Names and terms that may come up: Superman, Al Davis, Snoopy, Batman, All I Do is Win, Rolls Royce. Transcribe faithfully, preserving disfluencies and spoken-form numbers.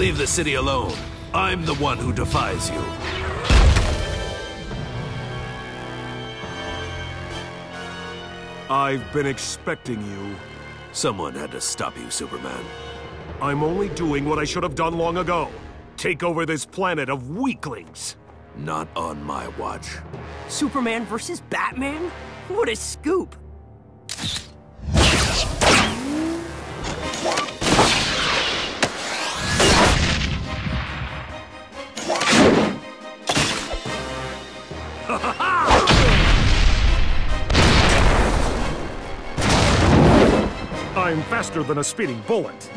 Leave the city alone. I'm the one who defies you. I've been expecting you. Someone had to stop you, Superman. I'm only doing what I should have done long ago. Take over this planet of weaklings. Not on my watch. Superman versus Batman? What a scoop! I'm faster than a speeding bullet.